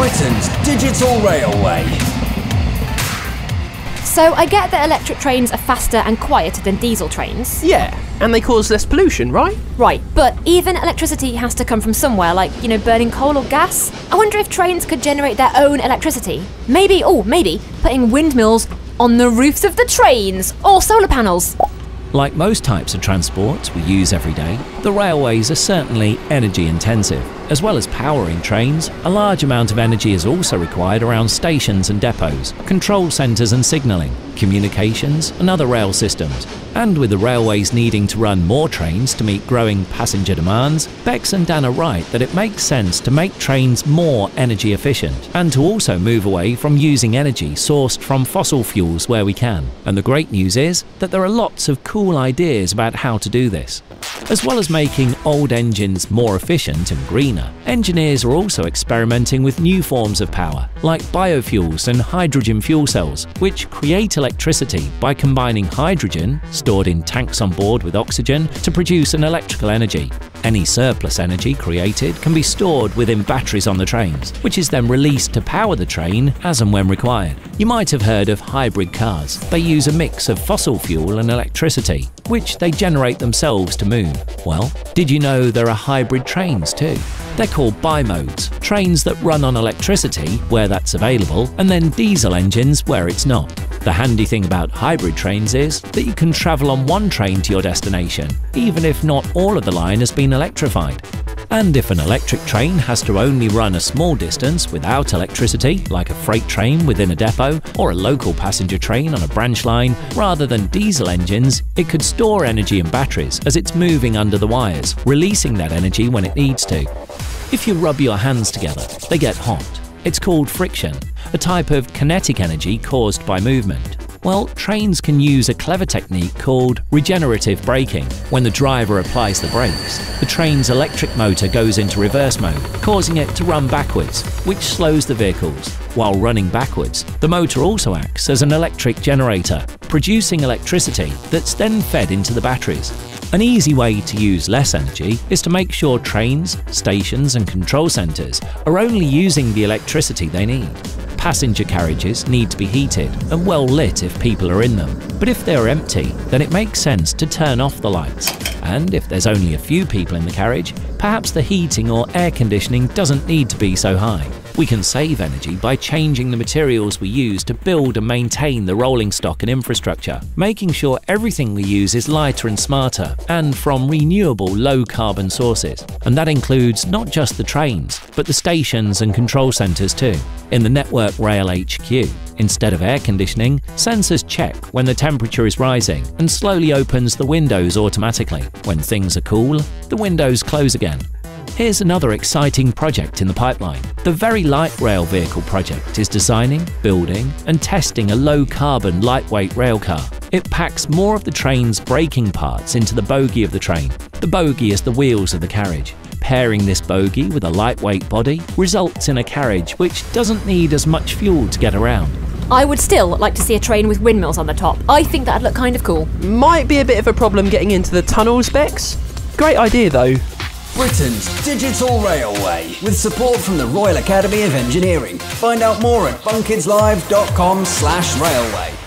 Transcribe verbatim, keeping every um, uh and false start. Britain's Digital Railway. So I get that electric trains are faster and quieter than diesel trains. Yeah, and they cause less pollution, right? Right, but even electricity has to come from somewhere, like, you know, burning coal or gas. I wonder if trains could generate their own electricity. Maybe, oh, maybe, putting windmills on the roofs of the trains, or solar panels. Like most types of transport we use every day, the railways are certainly energy intensive. As well as powering trains, a large amount of energy is also required around stations and depots, control centres and signalling, communications and other rail systems. And with the railways needing to run more trains to meet growing passenger demands, Bex and Dan are right that it makes sense to make trains more energy efficient and to also move away from using energy sourced from fossil fuels where we can. And the great news is that there are lots of cool Cool ideas about how to do this. As well as making old engines more efficient and greener, engineers are also experimenting with new forms of power, like biofuels and hydrogen fuel cells, which create electricity by combining hydrogen, stored in tanks on board with oxygen, to produce an electrical energy. Any surplus energy created can be stored within batteries on the trains, which is then released to power the train as and when required. You might have heard of hybrid cars. They use a mix of fossil fuel and electricity, which they generate themselves to move. Well, did you know there are hybrid trains too? They're called bimodes, trains that run on electricity where that's available, and then diesel engines where it's not. The handy thing about hybrid trains is that you can travel on one train to your destination, even if not all of the line has been electrified. And if an electric train has to only run a small distance without electricity, like a freight train within a depot or a local passenger train on a branch line, rather than diesel engines, it could store energy in batteries as it's moving under the wires, releasing that energy when it needs to. If you rub your hands together, they get hot. It's called friction, a type of kinetic energy caused by movement. Well, trains can use a clever technique called regenerative braking. When the driver applies the brakes, the train's electric motor goes into reverse mode, causing it to run backwards, which slows the vehicles. While running backwards, the motor also acts as an electric generator, producing electricity that's then fed into the batteries. An easy way to use less energy is to make sure trains, stations and control centres are only using the electricity they need. Passenger carriages need to be heated and well lit if people are in them, but if they're empty, then it makes sense to turn off the lights. And if there's only a few people in the carriage, perhaps the heating or air conditioning doesn't need to be so high. We can save energy by changing the materials we use to build and maintain the rolling stock and infrastructure, making sure everything we use is lighter and smarter and from renewable low-carbon sources. And that includes not just the trains, but the stations and control centres too. In the Network Rail H Q, instead of air conditioning, sensors check when the temperature is rising and slowly opens the windows automatically. When things are cool, the windows close again. Here's another exciting project in the pipeline. The Very Light Rail Vehicle project is designing, building and testing a low-carbon, lightweight railcar. It packs more of the train's braking parts into the bogie of the train. The bogie is the wheels of the carriage. Pairing this bogie with a lightweight body results in a carriage which doesn't need as much fuel to get around. I would still like to see a train with windmills on the top. I think that'd look kind of cool. Might be a bit of a problem getting into the tunnels, Bex. Great idea though. Britain's Digital Railway, with support from the Royal Academy of Engineering. Find out more at funkidslive dot com slash railway.